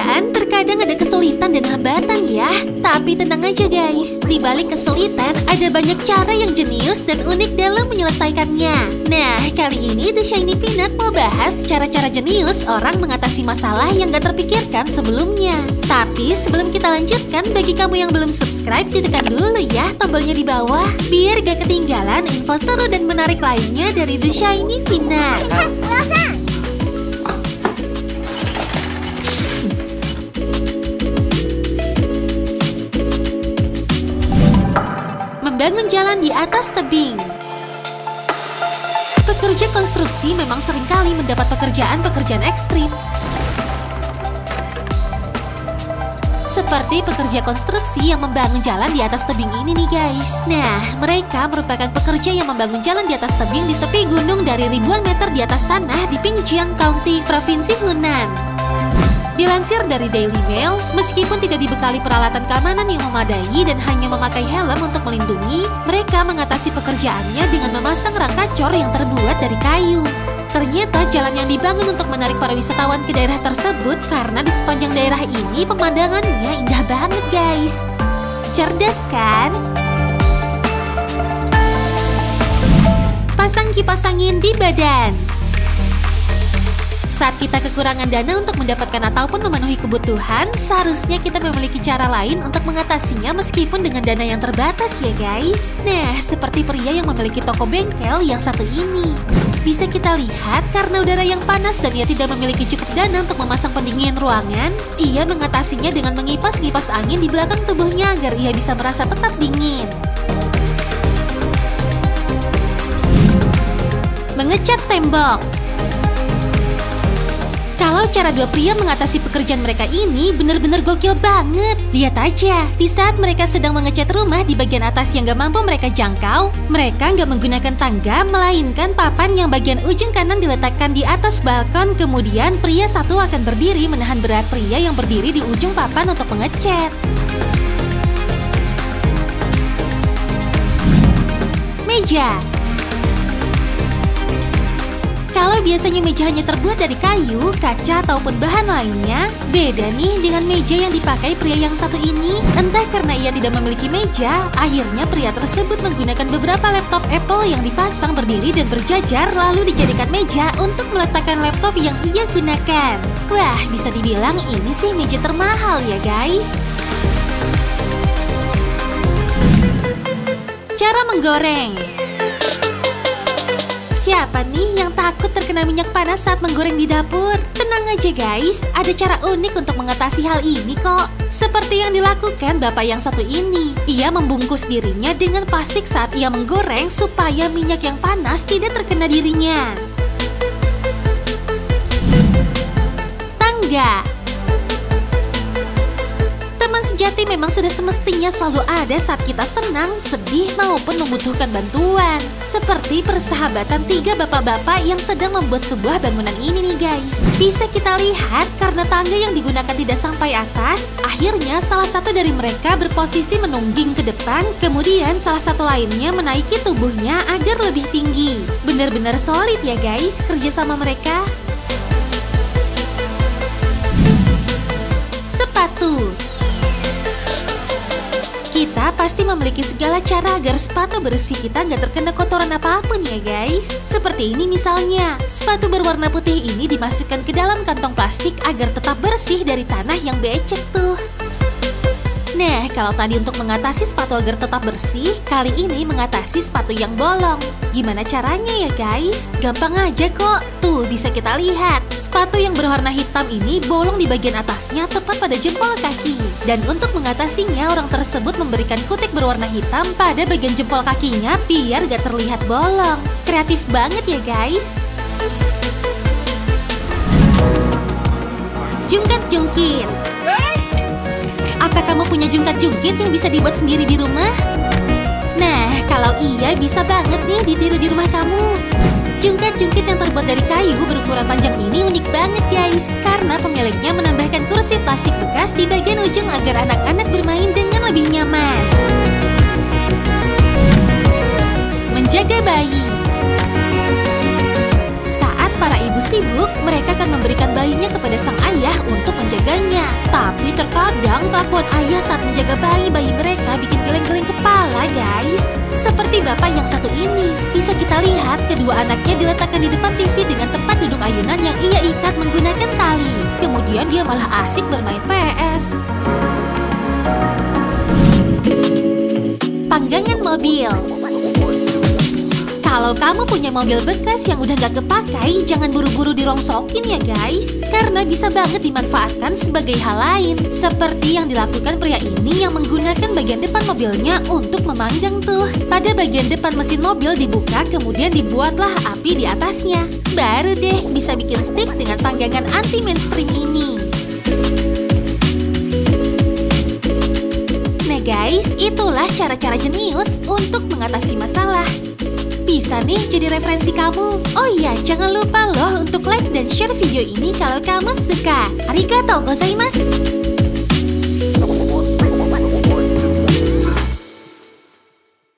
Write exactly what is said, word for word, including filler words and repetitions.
pekerjaan terkadang ada kesulitan dan hambatan ya. Tapi tenang aja guys, di balik kesulitan ada banyak cara yang jenius dan unik dalam menyelesaikannya. Nah, kali ini The Shiny Peanut mau bahas cara-cara jenius orang mengatasi masalah yang gak terpikirkan sebelumnya. Tapi sebelum kita lanjutkan, bagi kamu yang belum subscribe, ditekan dulu ya tombolnya di bawah, biar gak ketinggalan info seru dan menarik lainnya dari The Shiny Peanut. Bangun jalan di atas tebing. Pekerja konstruksi memang seringkali mendapat pekerjaan-pekerjaan ekstrim. Seperti pekerja konstruksi yang membangun jalan di atas tebing ini nih guys. Nah, mereka merupakan pekerja yang membangun jalan di atas tebing di tepi gunung dari ribuan meter di atas tanah di Pingjiang County, Provinsi Yunnan. Dilansir dari Daily Mail, meskipun tidak dibekali peralatan keamanan yang memadai dan hanya memakai helm untuk melindungi, mereka mengatasi pekerjaannya dengan memasang rangka cor yang terbuat dari kayu. Ternyata jalan yang dibangun untuk menarik para wisatawan ke daerah tersebut karena di sepanjang daerah ini pemandangannya indah banget guys. Cerdas kan? Pasang kipas angin di badan. Saat kita kekurangan dana untuk mendapatkan ataupun memenuhi kebutuhan, seharusnya kita memiliki cara lain untuk mengatasinya meskipun dengan dana yang terbatas ya guys. Nah, seperti pria yang memiliki toko bengkel yang satu ini. Bisa kita lihat karena udara yang panas dan ia tidak memiliki cukup dana untuk memasang pendingin ruangan, ia mengatasinya dengan mengipas-ngipas angin di belakang tubuhnya agar ia bisa merasa tetap dingin. Mengecat tembok. Kalau cara dua pria mengatasi pekerjaan mereka ini benar-benar gokil banget. Lihat aja, di saat mereka sedang mengecat rumah di bagian atas yang gak mampu mereka jangkau, mereka gak menggunakan tangga, melainkan papan yang bagian ujung kanan diletakkan di atas balkon. Kemudian pria satu akan berdiri menahan berat pria yang berdiri di ujung papan untuk mengecat. Meja. Kalau biasanya meja hanya terbuat dari kayu, kaca, ataupun bahan lainnya, beda nih dengan meja yang dipakai pria yang satu ini. Entah karena ia tidak memiliki meja, akhirnya pria tersebut menggunakan beberapa laptop Apple yang dipasang berdiri dan berjajar lalu dijadikan meja untuk meletakkan laptop yang ia gunakan. Wah, bisa dibilang ini sih meja termahal ya guys. Cara menggoreng. Siapa nih yang takut terkena minyak panas saat menggoreng di dapur? Tenang aja guys, ada cara unik untuk mengatasi hal ini kok. Seperti yang dilakukan bapak yang satu ini. Ia membungkus dirinya dengan plastik saat ia menggoreng supaya minyak yang panas tidak terkena dirinya. Tangga. Teman sejati memang sudah semestinya selalu ada saat kita senang, sedih, maupun membutuhkan bantuan. Seperti persahabatan tiga bapak-bapak yang sedang membuat sebuah bangunan ini nih guys. Bisa kita lihat karena tangga yang digunakan tidak sampai atas, akhirnya salah satu dari mereka berposisi menungging ke depan, kemudian salah satu lainnya menaiki tubuhnya agar lebih tinggi. Benar-benar solid ya guys kerjasama mereka. Sepatu. Kita pasti memiliki segala cara agar sepatu bersih kita nggak terkena kotoran apapun ya guys. Seperti ini misalnya, sepatu berwarna putih ini dimasukkan ke dalam kantong plastik agar tetap bersih dari tanah yang becek tuh. Nah, kalau tadi untuk mengatasi sepatu agar tetap bersih, kali ini mengatasi sepatu yang bolong. Gimana caranya ya guys? Gampang aja kok. Tuh, bisa kita lihat. Sepatu yang berwarna hitam ini bolong di bagian atasnya tepat pada jempol kaki. Dan untuk mengatasinya, orang tersebut memberikan kutik berwarna hitam pada bagian jempol kakinya biar gak terlihat bolong. Kreatif banget ya guys. Jungkat-jungkit. Apa kamu punya jungkat-jungkit yang bisa dibuat sendiri di rumah? Nah, kalau iya bisa banget nih ditiru di rumah kamu. Jungkat-jungkit yang terbuat dari kayu berukuran panjang ini unik banget guys, karena pemiliknya menambahkan kursi plastik bekas di bagian ujung agar anak-anak bermain dengan lebih nyaman. Menjaga bayi. Saat para ibu sibuk, mereka akan memberikan bayinya kepada sang ayah untuk menjaganya. Tapi terkadang kelakuan ayah saat menjaga bayi, bayi mereka bikin geleng-geleng kepala, guys. Seperti bapak yang satu ini. Bisa kita lihat kedua anaknya diletakkan di depan T V dengan tempat duduk ayunan yang ia ikat menggunakan tali. Kemudian dia malah asik bermain P S. Panggangan mobil. Kalau kamu punya mobil bekas yang udah gak kepakai, jangan buru-buru dirongsokin ya guys. Karena bisa banget dimanfaatkan sebagai hal lain. Seperti yang dilakukan pria ini yang menggunakan bagian depan mobilnya untuk memanggang tuh. Pada bagian depan mesin mobil dibuka, kemudian dibuatlah api di atasnya. Baru deh bisa bikin stick dengan panggangan anti-mainstream ini. Nah guys, itulah cara-cara jenius untuk mengatasi masalah. Bisa nih jadi referensi kamu. Oh iya, jangan lupa loh untuk like dan share video ini kalau kamu suka. Arigatou gozaimasu.